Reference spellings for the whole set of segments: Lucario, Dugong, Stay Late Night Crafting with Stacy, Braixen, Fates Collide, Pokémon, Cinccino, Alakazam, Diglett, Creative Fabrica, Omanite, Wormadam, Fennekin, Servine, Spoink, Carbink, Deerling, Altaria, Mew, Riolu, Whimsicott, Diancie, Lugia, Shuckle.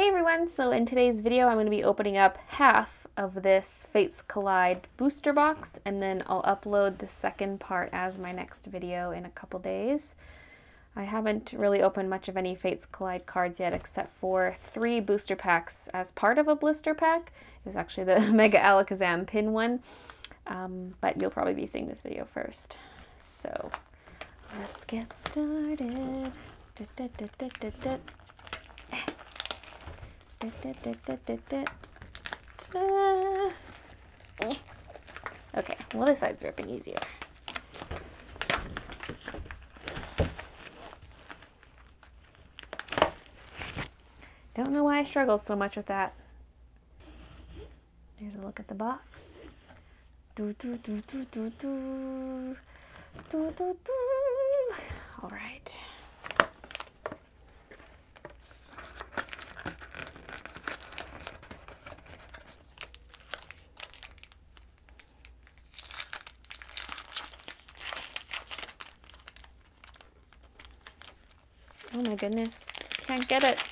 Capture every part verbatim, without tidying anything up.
Hey everyone, so in today's video I'm going to be opening up half of this Fates Collide booster box, and then I'll upload the second part as my next video in a couple days. I haven't really opened much of any Fates Collide cards yet except for three booster packs as part of a blister pack. It's actually the Mega Alakazam pin one, um, but you'll probably be seeing this video first. So let's get started. Da, da, da, da, da, da. Da, da, da, da, da, da, da. Eh. Okay, well this side's ripping easier. Don't know why I struggle so much with that. Here's a look at the box. Do, do, do, do, do, do. Do, do, do. All right. Oh my goodness, can't get it.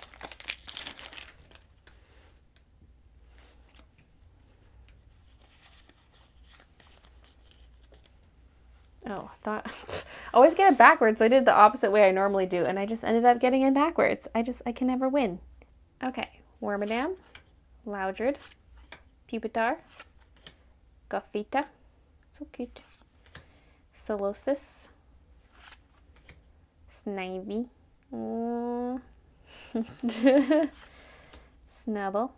Oh, I thought, I always get it backwards. I did the opposite way I normally do, and I just ended up getting it backwards. I just, I can never win. Okay, Wormadam, Loudred, Pupitar, Gothita, so cute, Solosis, Snivy, Mm. Snubbull,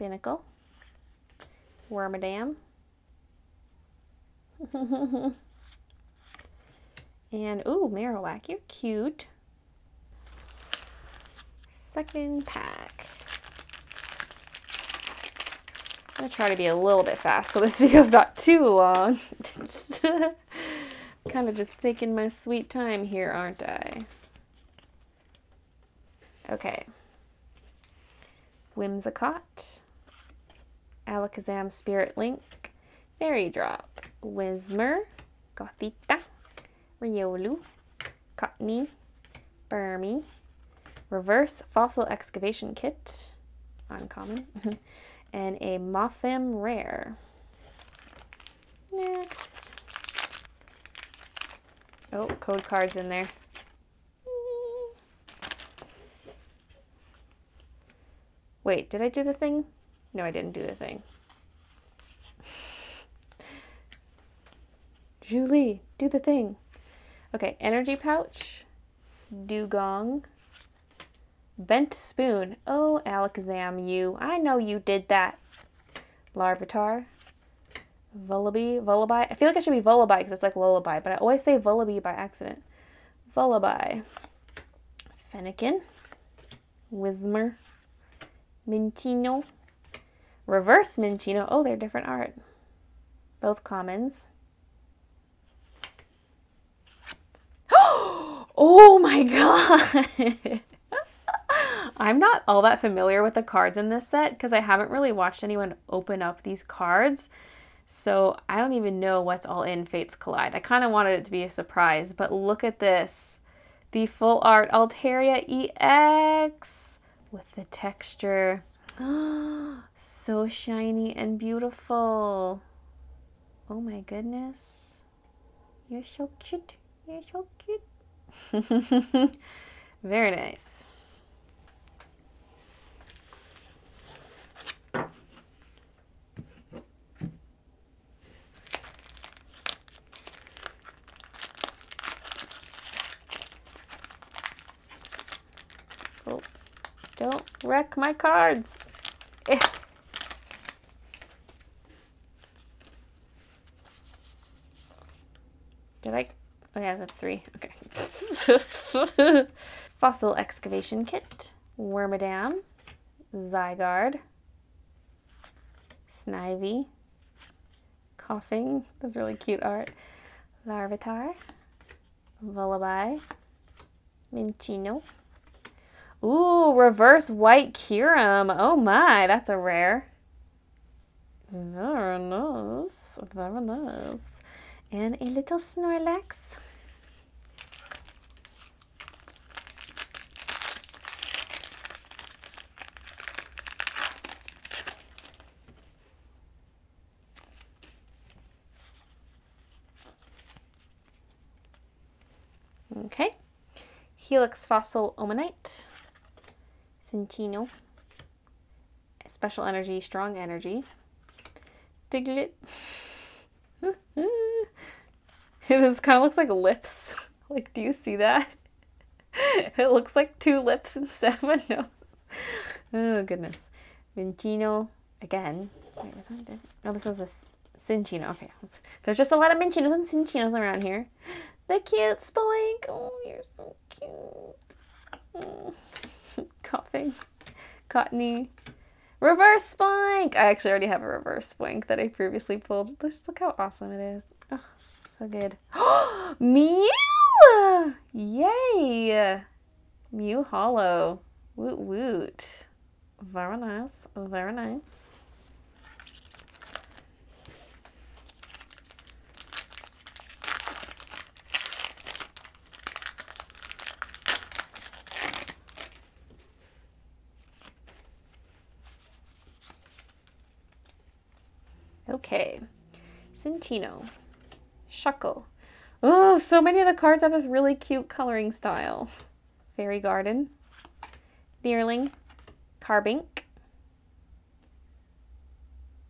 Binacle, Wormadam, and ooh, Marowak, you're cute. Second pack. I'm gonna try to be a little bit fast so this video's not too long. Kind of just taking my sweet time here, aren't I? Okay. Whimsicott, Alakazam Spirit Link, Fairy Drop, Whismur, Gothita, Riolu, Cottonee, Burmy, Reverse Fossil Excavation Kit, uncommon, and a Mothim Rare. Next. Oh, code card's in there. Wait, did I do the thing? No, I didn't do the thing. Julie, do the thing. Okay, energy pouch, dugong, bent spoon. Oh, Alakazam, you. I know you did that. Larvitar. Vullaby, Vullaby. I feel like I should be Vullaby because it's like lullaby, but I always say Vullaby by accident. Vullaby. Fennekin. Whimsmur. Minccino. Reverse Minccino. Oh, they're different art. Both commons. Oh my god! I'm not all that familiar with the cards in this set because I haven't really watched anyone open up these cards. So I don't even know what's all in Fates Collide. I kind of wanted it to be a surprise, but look at this. The full art Altaria E X with the texture. So shiny and beautiful. Oh my goodness. You're so cute. You're so cute. Very nice. Don't wreck my cards. Eh. Did I? Oh yeah, that's three. Okay. Fossil Excavation Kit. Wormadam. Zygarde. Snivy. Coughing. That's really cute art. Larvitar. Vullaby. Minccino. Ooh, reverse white Kyurem. Oh my, that's a rare. Very nice, very nice. And a little Snorlax. Okay. Helix Fossil Omanite. Cinccino. Special Energy, Strong Energy. Diglett. This kind of looks like lips. Like, do you see that? It looks like two lips instead of a nose. Oh, goodness. Minccino. Again. Wait, was that different? No, this was a Cinccino. Okay. There's just a lot of Mincinos and Cinccinos around here. The cute Spoink. Oh, you're so cute. Oh. Coughing. Cottonee. Reverse Spoink! I actually already have a reverse Spoink that I previously pulled. Just look how awesome it is. Oh, so good. Mew! Yay! Mew Hollow. Woot woot. Very nice. Very nice. Okay. Cinccino. Shuckle. Oh, so many of the cards have this really cute coloring style. Fairy Garden. Deerling. Carbink.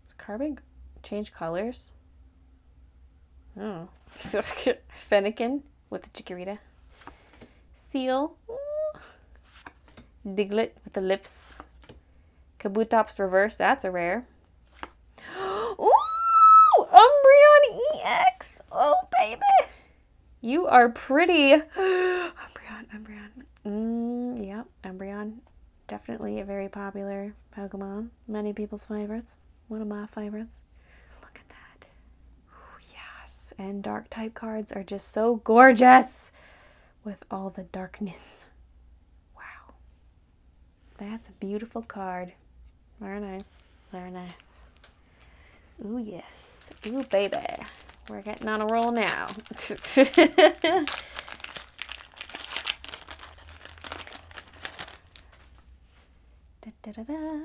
Does Carbink change colors? Oh. Fennekin with the Chikorita. Seal. Ooh. Diglett with the lips. Kabutops reverse. That's a rare. Ooh! Umbreon E X! Oh, baby! You are pretty. Umbreon, Umbreon. Mm, yeah, Umbreon. Definitely a very popular Pokemon. Many people's favorites. One of my favorites. Look at that. Ooh, yes. And dark type cards are just so gorgeous with all the darkness. Wow. That's a beautiful card. Very nice. Very nice. Ooh, yes. Ooh, baby. We're getting on a roll now. Da, da, da, da.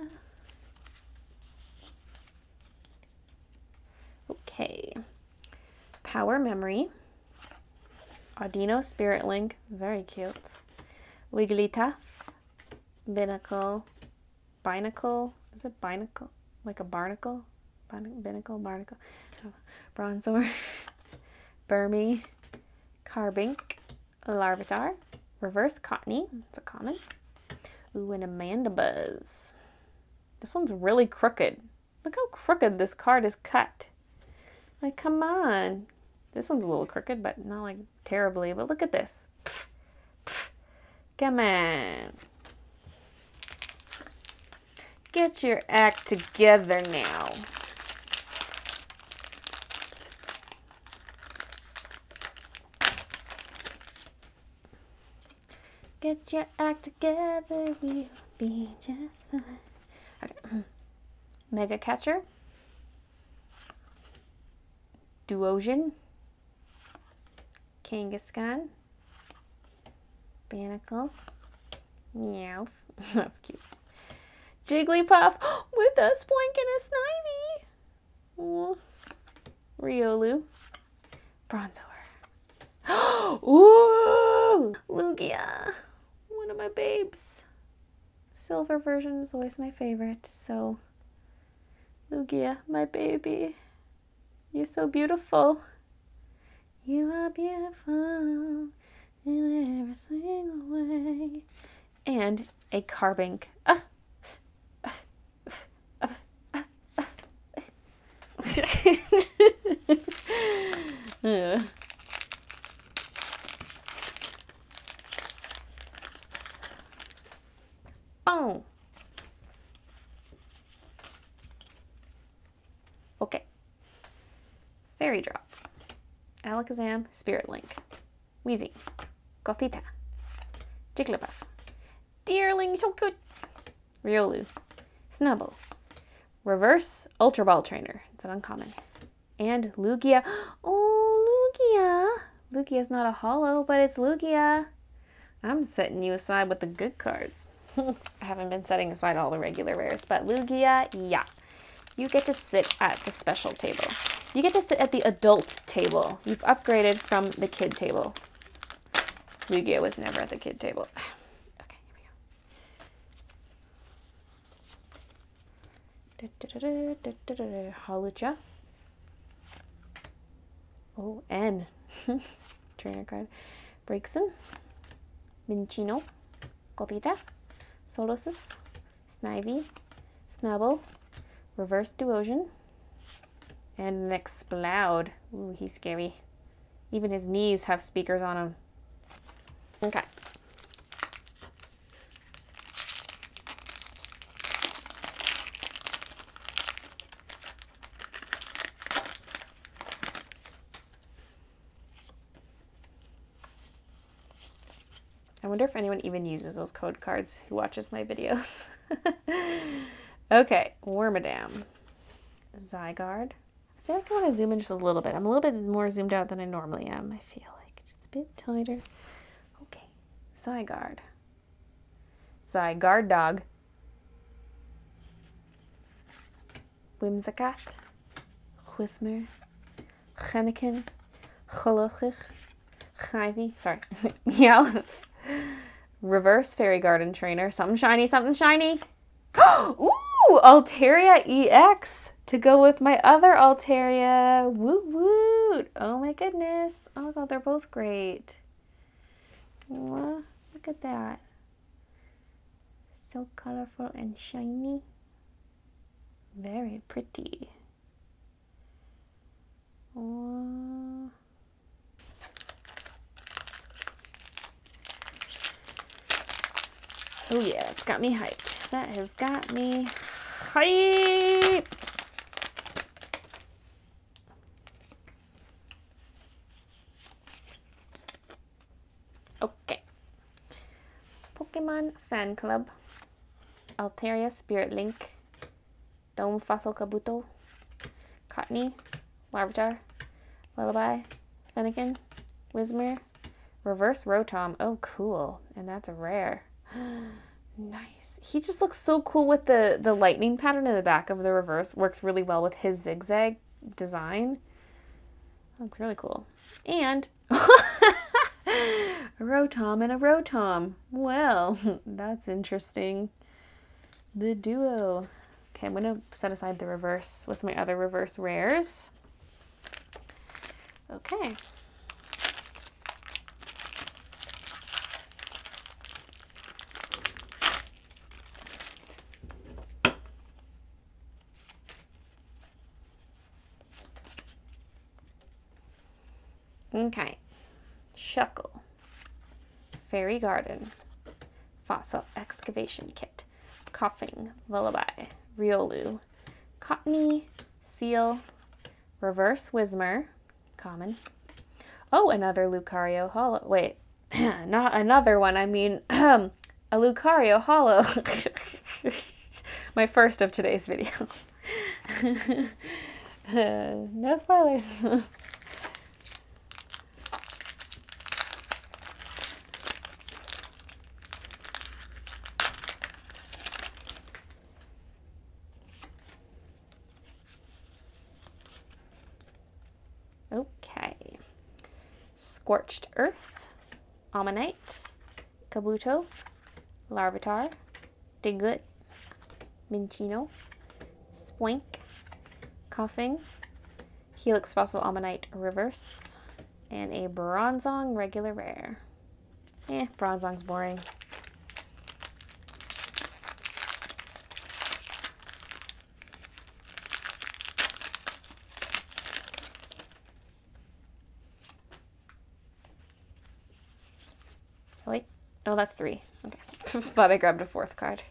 Okay. Power Memory. Audino Spirit Link. Very cute. Wigglytuff. Binacle. Binacle. Is it Binacle? Like a barnacle? Binacle, Barnacle, oh, Bronzor, Burmy, Carbink, Larvitar, Reverse Cottonee, that's a common. Ooh, and Amandabuzz. This one's really crooked. Look how crooked this card is cut. Like, come on. This one's a little crooked, but not like terribly, but look at this. Pff, pff. Come on. Get your act together now. Get your act together, we'll be just fine. Okay. Mega Catcher. Duosion. Kangaskhan. Binacle. Meow. That's cute. Jigglypuff with a Spoink and a Snivy. Oh. Riolu. Bronzor. Ooh! Lugia. One of my babes. Silver version is always my favorite, so Lugia, my baby, you're so beautiful. You are beautiful in every single way. And a Carbink. Ah. uh. Oh. Okay. Fairy Drop. Alakazam, Spirit Link. Weezy. Gothita. Jigglypuff. Deerling, so cute. Riolu. Snubbull. Reverse Ultra Ball Trainer. It's an uncommon. And Lugia. Oh, Lugia. Lugia's not a holo, but it's Lugia. I'm setting you aside with the good cards. I haven't been setting aside all the regular rares, but Lugia, yeah. You get to sit at the special table. You get to sit at the adult table. You've upgraded from the kid table. Lugia was never at the kid table. Okay, here we go. Hawlucha. Oh, N. Trainer card. Breakson. Minccino. Gothita. Solosis. Snivy. Snubbull. Reverse Duosion. And an Exploud. Ooh, he's scary. Even his knees have speakers on them. Okay. I wonder if anyone even uses those code cards who watches my videos. Okay, Wormadam. Zygarde. I feel like I want to zoom in just a little bit. I'm a little bit more zoomed out than I normally am. I feel like just a bit tighter. Okay, Zygarde. Zygarde dog. Whimsicott. Whismur. Fennekin. Cholokich. Snivy. Sorry. Meow. Reverse Fairy Garden Trainer. Something shiny, something shiny. Ooh, Altaria E X to go with my other Altaria. Woot woot. Oh my goodness. Oh my god, they're both great. Aww, look at that. So colorful and shiny. Very pretty. Aww. Oh yeah, it's got me hyped. That has got me hyped. Okay. Pokemon Fan Club. Altaria Spirit Link. Dome Fossil Kabuto. Cottonee. Larvitar. Vullaby. Fennekin. Whismur. Reverse Rotom. Oh, cool. And that's a rare. Nice. He just looks so cool with the the lightning pattern in the back of the reverse. Works really well with his zigzag design. Looks really cool. And a Rotom and a Rotom. Well, that's interesting. The duo. Okay, I'm gonna set aside the reverse with my other reverse rares. Okay. Okay, Shuckle, Fairy Garden, Fossil Excavation Kit, Coughing, Vullaby, Riolu, Cottonee, Seal, Reverse Whismur, Common. Oh, another Lucario Hollow. Wait, not another one. I mean, a Lucario Hollow. My first of today's video. uh, no spoilers. Scorched Earth, Omanite, Kabuto, Larvitar, Diglett, Minccino, Spoink, Coughing, Helix Fossil Omanite Reverse, and a Bronzong Regular Rare. Eh, Bronzong's boring. Oh, that's three. Okay. But I grabbed a fourth card.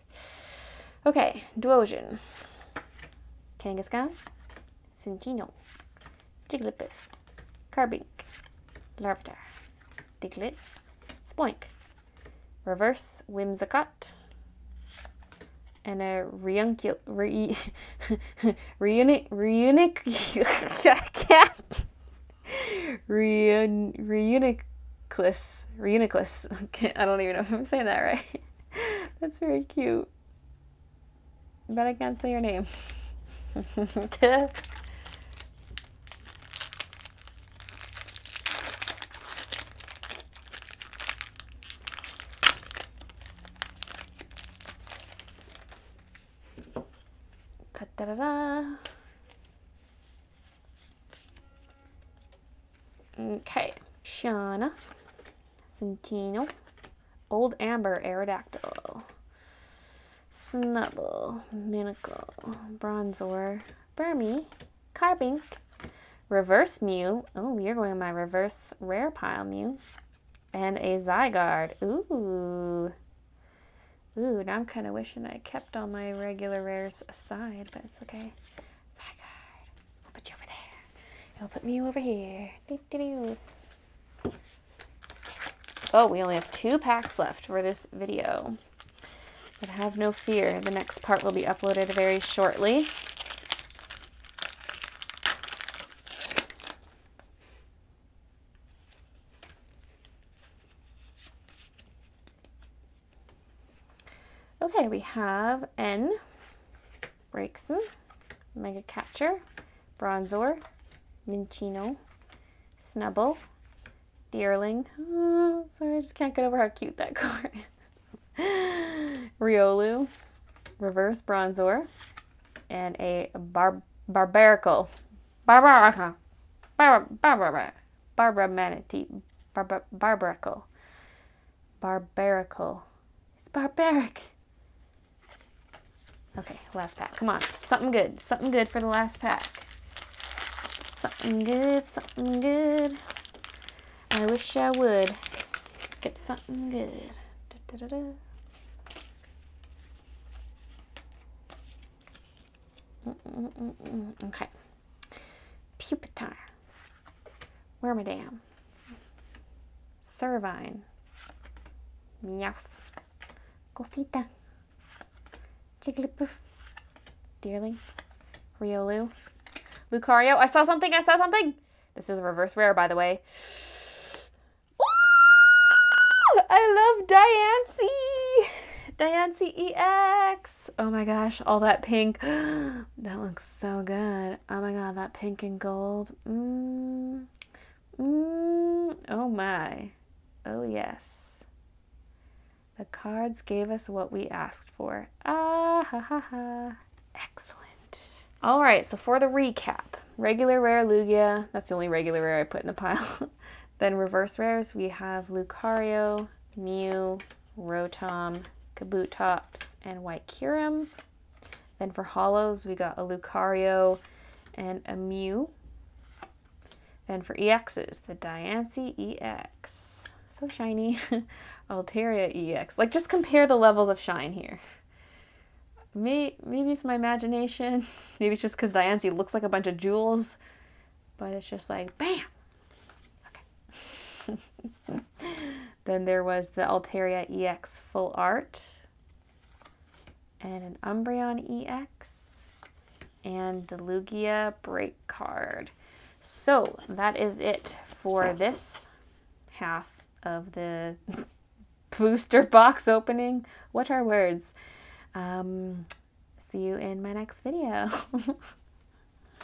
Okay. Duosion. Kangaskhan. Cinccino. Jigglypuff. Carbink. Larvitar. Diglett. Spoink. Reverse Whimsicott. And a Reunicule. Re Reunic. Reunic. Reun Reunic. Reuniclus. Reuniclus. Okay, I don't even know if I'm saying that right. That's very cute. But I can't say your name. Da da da. Okay, Shauna, Cinccino, Old Amber, Aerodactyl, Snubbull, Binacle, Bronzor, Burmy, Carbink, Reverse Mew. Oh, you're going my reverse rare pile Mew. And a Zygarde. Ooh. Ooh, now I'm kind of wishing I kept all my regular rares aside, but it's okay. Zygarde. I'll put you over there. I'll put Mew over here. Doo -doo -doo. Oh, we only have two packs left for this video. But have no fear, the next part will be uploaded very shortly. Okay, we have N, Braixen, Mega Catcher, Bronzor, Minccino, Snubbull, Deerling. Oh, sorry, I just can't get over how cute that card is. Riolu, Reverse Bronzor, and a bar Barbarical. Barbarical. Barbara Barbara Barbara Manatee. Barbara Barbarical. Barbarical. It's barbaric. Okay, last pack. Come on. Something good. Something good for the last pack. Something good. Something good. I wish I would get something good. Da, da, da, da. Mm -mm -mm -mm. Okay. Pupitar. Wormadam. Servine. Meowth. Gothita. Jigglypuff, Deerling, Riolu, Lucario. I saw something, I saw something. This is a reverse rare, by the way. Ooh, I love Diancie. Diancie E X. Oh my gosh, all that pink. That looks so good. Oh my God, that pink and gold. Mm. Mm. Oh my. Oh yes. The cards gave us what we asked for. Ah, ha, ha, ha. Excellent. All right, so for the recap, regular rare Lugia, that's the only regular rare I put in the pile. Then reverse rares, we have Lucario, Mew, Rotom, Kabutops, and Whitecurum. Then for holos, we got a Lucario and a Mew. Then for E Xs, the Diancie E X. So shiny. Altaria E X. Like, just compare the levels of shine here. Maybe, maybe it's my imagination. Maybe it's just because Diancie looks like a bunch of jewels. But it's just like, bam! Okay. Then there was the Altaria E X Full Art. And an Umbreon E X. And the Lugia Break card. So, that is it for this half of the... booster box opening. What are words? Um, see you in my next video.